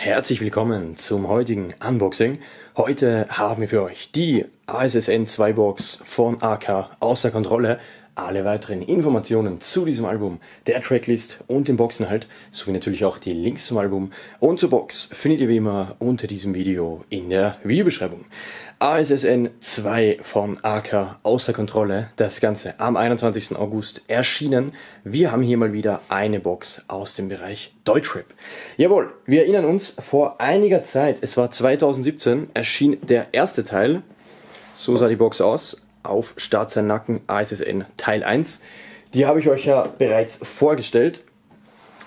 Herzlich willkommen zum heutigen Unboxing. Heute haben wir für euch die A.S.S.N. 2 Box von AK Außer Kontrolle. Alle weiteren Informationen zu diesem Album, der Tracklist und dem Boxinhalt, sowie natürlich auch die Links zum Album und zur Box findet ihr wie immer unter diesem Video in der Videobeschreibung. A.S.S.N. 2 von AK Außer Kontrolle, das Ganze am 21. August erschienen. Wir haben hier mal wieder eine Box aus dem Bereich Deutschrap. Jawohl, wir erinnern uns, vor einiger Zeit, es war 2017, erschien der erste Teil. So sah die Box aus. Auf Staats seinen Nacken, A.S.S.N. Teil 1. Die habe ich euch ja bereits vorgestellt.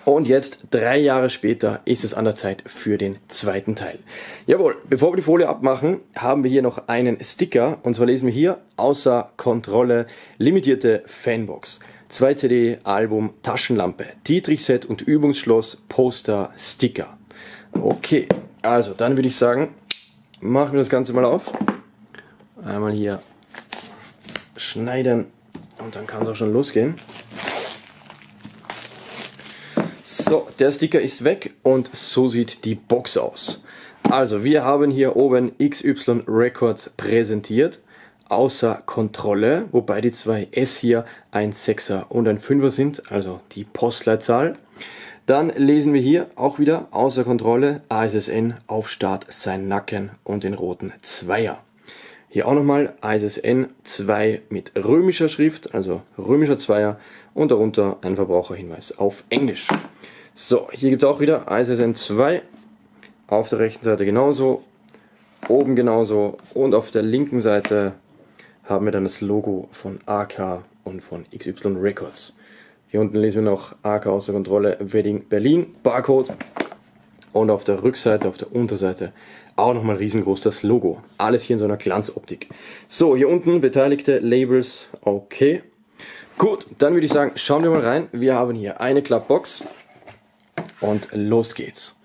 Und jetzt, 3 Jahre später, ist es an der Zeit für den zweiten Teil. Jawohl, bevor wir die Folie abmachen, haben wir hier noch einen Sticker. Und zwar lesen wir hier, außer Kontrolle, limitierte Fanbox. 2 CD, Album, Taschenlampe, Dietrich-Set und Übungsschloss, Poster, Sticker. Okay, also dann würde ich sagen, machen wir das Ganze mal auf. Einmal hier schneiden und dann kann es auch schon losgehen. So, der Sticker ist weg und so sieht die Box aus. Also wir haben hier oben XY Records präsentiert, außer Kontrolle, wobei die 2 S hier ein 6er und ein 5er sind, also die Postleitzahl. Dann lesen wir hier auch wieder außer Kontrolle, A.S.S.N. auf Start, sein Nacken und den roten 2er. Hier auch nochmal A.S.S.N. 2 mit römischer Schrift, also römischer 2er und darunter ein Verbraucherhinweis auf Englisch. So, hier gibt es auch wieder A.S.S.N. 2, auf der rechten Seite genauso, oben genauso und auf der linken Seite haben wir dann das Logo von AK und von XY Records. Hier unten lesen wir noch AK außer Kontrolle, Wedding Berlin, Barcode. Und auf der Rückseite, auf der Unterseite auch nochmal riesengroß das Logo. Alles hier in so einer Glanzoptik. So, hier unten Beteiligte, Labels, okay. Gut, dann würde ich sagen, schauen wir mal rein. Wir haben hier eine Klappbox und los geht's.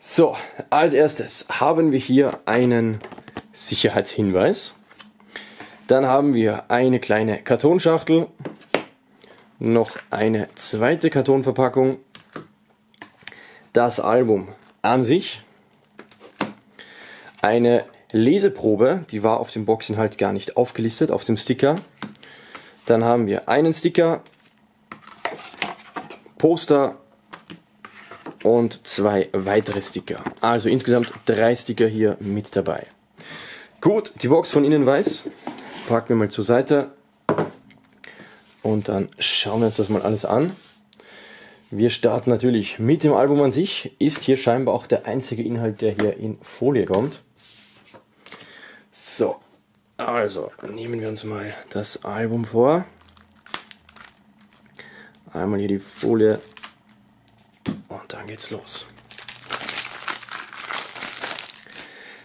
So, als erstes haben wir hier einen Sicherheitshinweis. Dann haben wir eine kleine Kartonschachtel, noch eine zweite Kartonverpackung. Das Album an sich, eine Leseprobe, die war auf dem Boxinhalt gar nicht aufgelistet, auf dem Sticker. Dann haben wir einen Sticker, Poster und 2 weitere Sticker. Also insgesamt 3 Sticker hier mit dabei. Gut, die Box von innen weiß, packen wir mal zur Seite und dann schauen wir uns das mal alles an. Wir starten natürlich mit dem Album an sich, ist hier scheinbar auch der einzige Inhalt, der hier in Folie kommt. So, also nehmen wir uns mal das Album vor. Einmal hier die Folie und dann geht's los.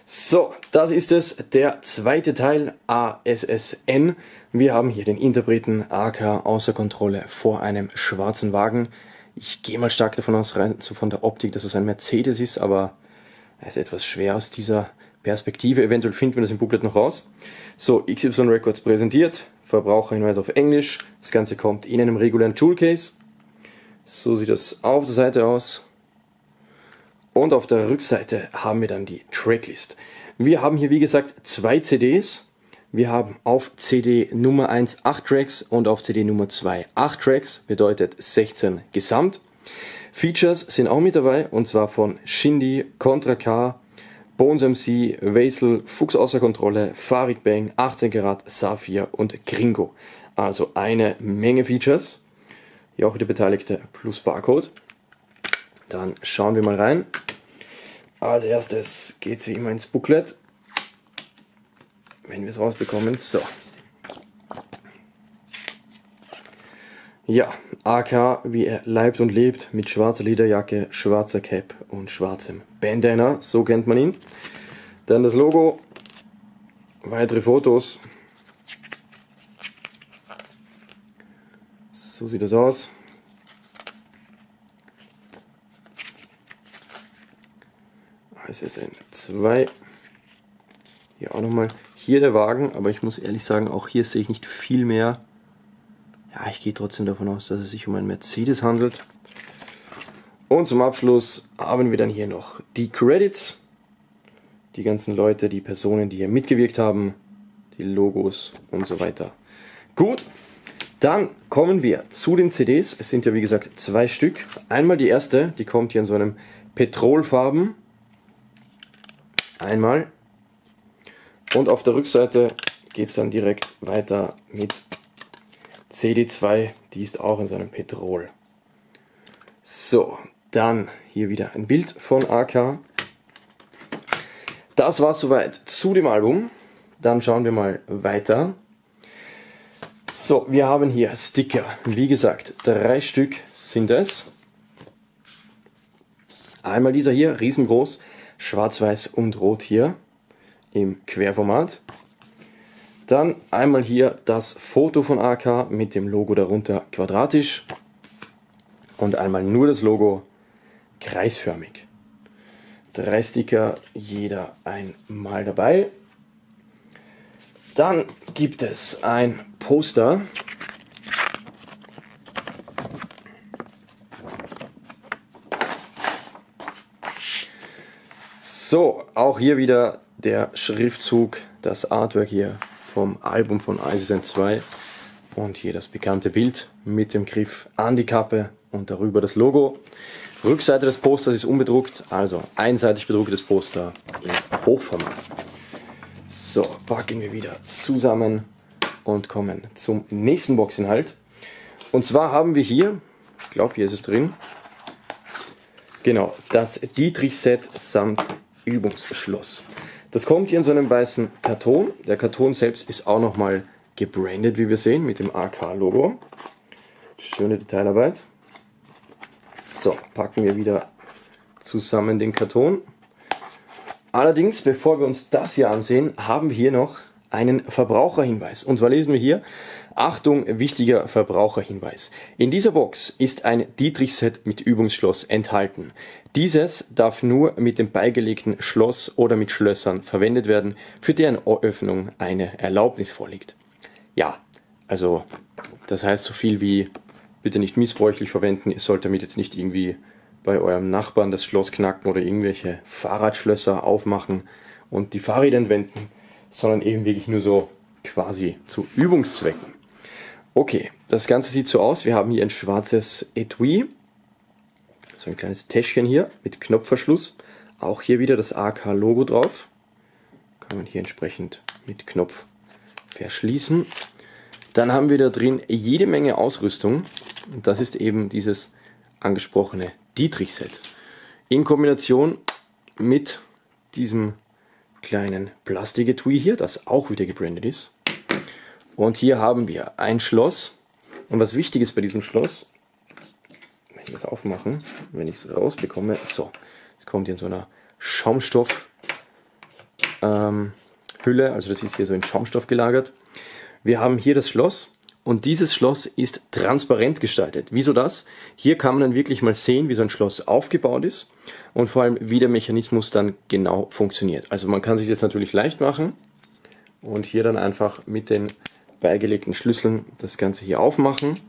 So, das ist es, der zweite Teil A.S.S.N. Wir haben hier den Interpreten AK außer Kontrolle vor einem schwarzen Wagen. Ich gehe mal stark davon aus, rein so von der Optik, dass es ein Mercedes ist, aber es ist etwas schwer aus dieser Perspektive. Eventuell finden wir das im Booklet noch raus. So, XY Records präsentiert, Verbraucherhinweis auf Englisch. Das Ganze kommt in einem regulären Jewelcase. So sieht das auf der Seite aus. Und auf der Rückseite haben wir dann die Tracklist. Wir haben hier, wie gesagt, 2 CDs. Wir haben auf CD Nummer 1 8 Tracks und auf CD Nummer 2 8 Tracks, bedeutet 16 gesamt. Features sind auch mit dabei und zwar von Shindy, Kontra K, Bones MC, Veysel, Fuchs außer Kontrolle, Farid Bang, 18 Karat, Saphir und Gringo. Also eine Menge Features. Hier auch die Beteiligte plus Barcode. Dann schauen wir mal rein. Als erstes geht es wie immer ins Booklet. Wenn wir es rausbekommen, so. Ja, AK, wie er leibt und lebt, mit schwarzer Lederjacke, schwarzer Cap und schwarzem Bandana, so kennt man ihn. Dann das Logo, weitere Fotos. So sieht das aus. A.S.S.N. 2. Hier auch nochmal. Hier der Wagen, aber ich muss ehrlich sagen, auch hier sehe ich nicht viel mehr. Ja, ich gehe trotzdem davon aus, dass es sich um einen Mercedes handelt. Und zum Abschluss haben wir dann hier noch die Credits. Die ganzen Leute, die Personen, die hier mitgewirkt haben, die Logos und so weiter. Gut, dann kommen wir zu den CDs. Es sind ja wie gesagt 2 Stück. Einmal die erste, die kommt hier in so einem Petrolfarben. Einmal. Und auf der Rückseite geht es dann direkt weiter mit CD2. Die ist auch in so einem Petrol. So, dann hier wieder ein Bild von AK. Das war es soweit zu dem Album. Dann schauen wir mal weiter. So, wir haben hier Sticker. Wie gesagt, 3 Stück sind es. Einmal dieser hier, riesengroß, schwarz-weiß und rot hier im Querformat. Dann einmal hier das Foto von AK mit dem Logo darunter quadratisch. Und einmal nur das Logo kreisförmig. 3 Sticker, jeder einmal dabei. Dann gibt es ein Poster. So, auch hier wieder der Schriftzug, das Artwork hier vom Album von A.S.S.N. 2. Und hier das bekannte Bild mit dem Griff an die Kappe und darüber das Logo. Rückseite des Posters ist unbedruckt, also einseitig bedrucktes Poster im Hochformat. So, packen wir wieder zusammen und kommen zum nächsten Boxinhalt. Und zwar haben wir hier, ich glaube hier ist es drin, genau, das Dietrich-Set samt Übungsschloss. Das kommt hier in so einem weißen Karton. Der Karton selbst ist auch nochmal gebrandet, wie wir sehen, mit dem AK-Logo. Schöne Detailarbeit. So, packen wir wieder zusammen den Karton. Allerdings, bevor wir uns das hier ansehen, haben wir hier noch einen Verbraucherhinweis. Und zwar lesen wir hier, Achtung, wichtiger Verbraucherhinweis. In dieser Box ist ein Dietrich-Set mit Übungsschloss enthalten. Dieses darf nur mit dem beigelegten Schloss oder mit Schlössern verwendet werden, für deren Öffnung eine Erlaubnis vorliegt. Ja, also das heißt so viel wie, bitte nicht missbräuchlich verwenden, ihr sollt damit jetzt nicht irgendwie bei eurem Nachbarn das Schloss knacken oder irgendwelche Fahrradschlösser aufmachen und die Fahrräder entwenden, sondern eben wirklich nur so quasi zu Übungszwecken. Okay, das Ganze sieht so aus, wir haben hier ein schwarzes Etui, so ein kleines Täschchen hier mit Knopfverschluss, auch hier wieder das AK-Logo drauf, kann man hier entsprechend mit Knopf verschließen. Dann haben wir da drin jede Menge Ausrüstung und das ist eben dieses angesprochene Dietrich-Set. In Kombination mit diesem kleinen Plastiketui hier, das auch wieder gebrandet ist. Und hier haben wir ein Schloss. Und was wichtig ist bei diesem Schloss, wenn ich das aufmachen, wenn ich es rausbekomme, so, es kommt hier in so einer Schaumstoff Hülle, also das ist hier so in Schaumstoff gelagert. Wir haben hier das Schloss und dieses Schloss ist transparent gestaltet. Wieso das? Hier kann man dann wirklich mal sehen, wie so ein Schloss aufgebaut ist und vor allem, wie der Mechanismus dann genau funktioniert. Also man kann sich das natürlich leicht machen und hier dann einfach mit den beigelegten Schlüsseln das Ganze hier aufmachen.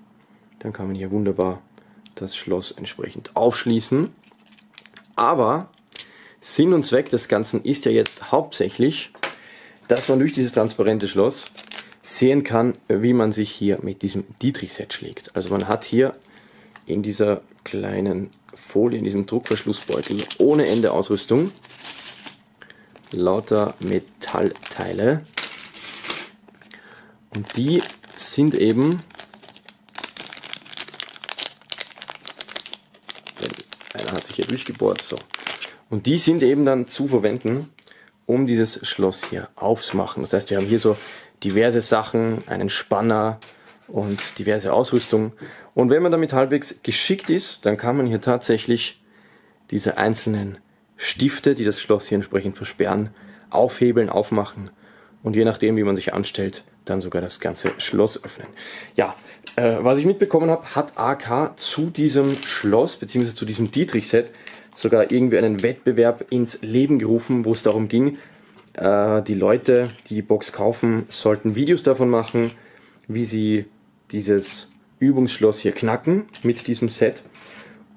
Dann kann man hier wunderbar das Schloss entsprechend aufschließen. Aber Sinn und Zweck des Ganzen ist ja jetzt hauptsächlich, dass man durch dieses transparente Schloss sehen kann, wie man sich hier mit diesem Dietrich-Set schlägt. Also man hat hier in dieser kleinen Folie, in diesem Druckverschlussbeutel ohne Ende Ausrüstung, lauter Metallteile und die sind eben, einer hat sich hier durchgebohrt, so, und die sind eben dann zu verwenden, um dieses Schloss hier aufzumachen. Das heißt, wir haben hier so diverse Sachen, einen Spanner und diverse Ausrüstung. Und wenn man damit halbwegs geschickt ist, dann kann man hier tatsächlich diese einzelnen Stifte, die das Schloss hier entsprechend versperren, aufhebeln, aufmachen und je nachdem, wie man sich anstellt, dann sogar das ganze Schloss öffnen. Ja, was ich mitbekommen habe, hat AK zu diesem Schloss bzw. zu diesem Dietrich-Set sogar irgendwie einen Wettbewerb ins Leben gerufen, wo es darum ging, die Leute, die die Box kaufen, sollten Videos davon machen, wie sie dieses Übungsschloss hier knacken mit diesem Set.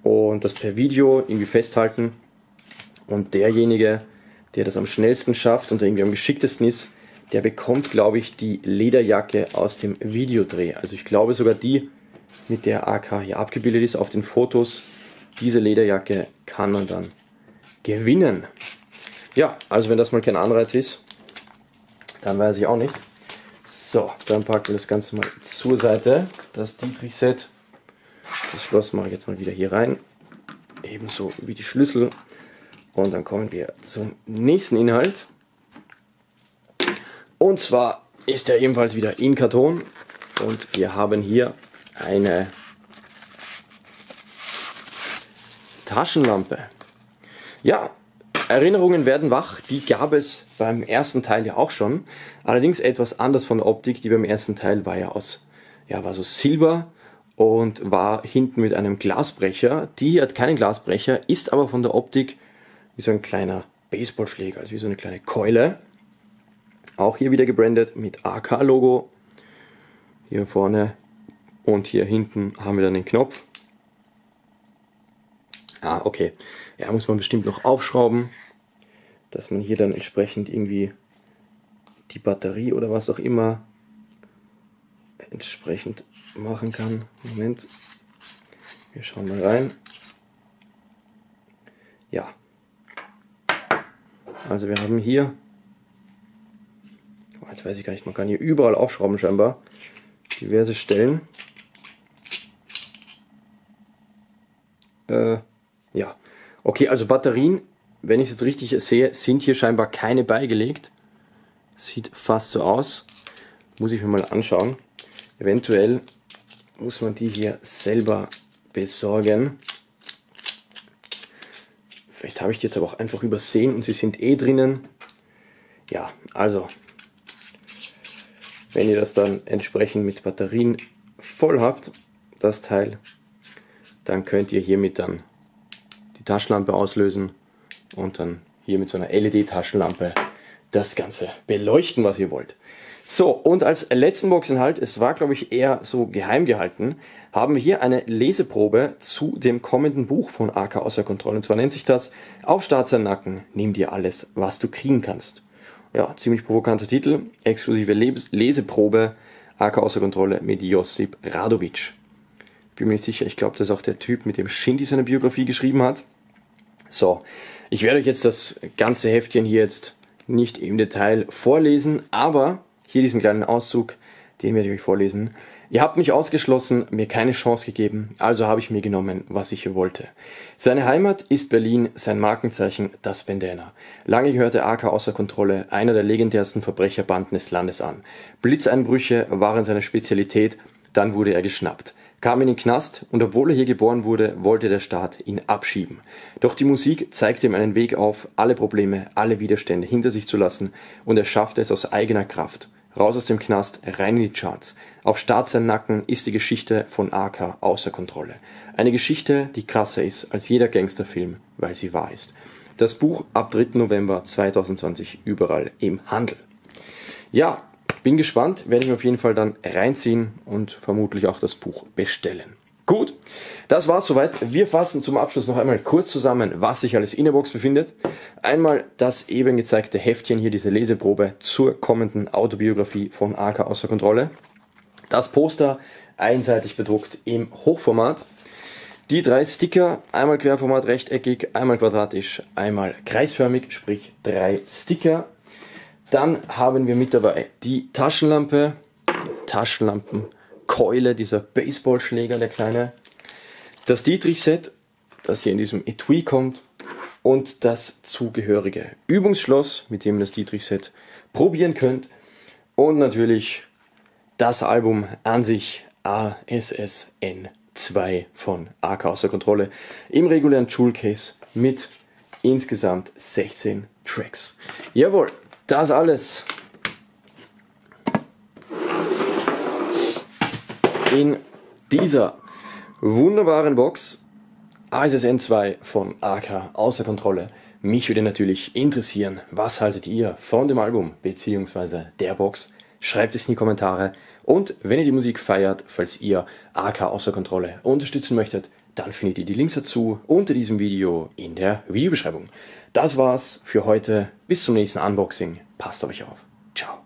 und das per Video irgendwie festhalten. Und derjenige, der das am schnellsten schafft und der irgendwie am geschicktesten ist, der bekommt, glaube ich, die Lederjacke aus dem Videodreh. Also ich glaube sogar die, mit der AK hier abgebildet ist auf den Fotos, diese Lederjacke kann man dann gewinnen. Ja, also wenn das mal kein Anreiz ist, dann weiß ich auch nicht. So, dann packen wir das Ganze mal zur Seite. Das Dietrich-Set, das Schloss mache ich jetzt mal wieder hier rein, ebenso wie die Schlüssel. Und dann kommen wir zum nächsten Inhalt. Und zwar ist er ebenfalls wieder in Karton. Und wir haben hier eine Taschenlampe. Ja, Erinnerungen werden wach. Die gab es beim ersten Teil ja auch schon. Allerdings etwas anders von der Optik. Die beim ersten Teil war ja aus, war so Silber und war hinten mit einem Glasbrecher. Die hier hat keinen Glasbrecher, ist aber von der Optik wie so ein kleiner Baseballschläger, also wie so eine kleine Keule. Auch hier wieder gebrandet mit AK-Logo. Hier vorne und hier hinten haben wir dann den Knopf. Ah, okay. Ja, muss man bestimmt noch aufschrauben, dass man hier dann entsprechend irgendwie die Batterie oder was auch immer entsprechend machen kann. Moment. Wir schauen mal rein. Ja. Also wir haben hier, jetzt weiß ich gar nicht, man kann hier überall aufschrauben scheinbar, diverse Stellen. Ja, okay, also Batterien, wenn ich es jetzt richtig sehe, sind hier scheinbar keine beigelegt. Sieht fast so aus. Muss ich mir mal anschauen. Eventuell muss man die hier selber besorgen. Vielleicht habe ich die jetzt aber auch einfach übersehen und sie sind eh drinnen. Ja, also, wenn ihr das dann entsprechend mit Batterien voll habt, das Teil, dann könnt ihr hiermit dann die Taschenlampe auslösen und dann hier mit so einer LED-Taschenlampe das Ganze beleuchten, was ihr wollt. So, und als letzten Boxinhalt, es war glaube ich eher so geheim gehalten, haben wir hier eine Leseprobe zu dem kommenden Buch von AK Außer Kontrolle. Und zwar nennt sich das Auf Staats seinen Nacken, nimm dir alles, was du kriegen kannst. Ja, ziemlich provokanter Titel, exklusive Leseprobe AK Außer Kontrolle mit Josip Radovic. Bin mir nicht sicher, ich glaube, das ist auch der Typ, mit dem Shindy seine Biografie geschrieben hat. So, ich werde euch jetzt das ganze Heftchen hier jetzt nicht im Detail vorlesen, aber hier diesen kleinen Auszug, den werde ich euch vorlesen. Ihr habt mich ausgeschlossen, mir keine Chance gegeben, also habe ich mir genommen, was ich hier wollte. Seine Heimat ist Berlin, sein Markenzeichen das Bandana. Lange gehörte AK Außer Kontrolle einer der legendärsten Verbrecherbanden des Landes an. Blitzeinbrüche waren seine Spezialität, dann wurde er geschnappt, kam in den Knast und obwohl er hier geboren wurde, wollte der Staat ihn abschieben. Doch die Musik zeigte ihm einen Weg auf, alle Probleme, alle Widerstände hinter sich zu lassen und er schaffte es aus eigener Kraft. Raus aus dem Knast, rein in die Charts. Auf Staats seinen Nacken ist die Geschichte von AK Außer Kontrolle. Eine Geschichte, die krasser ist als jeder Gangsterfilm, weil sie wahr ist. Das Buch ab 3. November 2020 überall im Handel. Ja, bin gespannt, werde ich mir auf jeden Fall dann reinziehen und vermutlich auch das Buch bestellen. Gut, das war's soweit. Wir fassen zum Abschluss noch einmal kurz zusammen, was sich alles in der Box befindet. Einmal das eben gezeigte Heftchen hier, diese Leseprobe zur kommenden Autobiografie von AK Außer Kontrolle. Das Poster, einseitig bedruckt im Hochformat. Die 3 Sticker, einmal Querformat rechteckig, einmal quadratisch, einmal kreisförmig, sprich 3 Sticker. Dann haben wir mit dabei die Taschenlampe, die Taschenlampenkeule, dieser Baseballschläger, der kleine. Das Dietrich-Set, das hier in diesem Etui kommt. Und das zugehörige Übungsschloss, mit dem ihr das Dietrich-Set probieren könnt. Und natürlich das Album an sich, A.S.S.N. 2 von AK Außer Kontrolle, im regulären Jewel-Case mit insgesamt 16 Tracks. Jawohl! Das alles in dieser wunderbaren Box A.S.S.N. 2 von AK Außer Kontrolle. Mich würde natürlich interessieren, was haltet ihr von dem Album bzw. der Box? Schreibt es in die Kommentare. Und wenn ihr die Musik feiert, falls ihr AK Außer Kontrolle unterstützen möchtet, dann findet ihr die Links dazu unter diesem Video in der Videobeschreibung. Das war's für heute. Bis zum nächsten Unboxing. Passt auf euch auf. Ciao.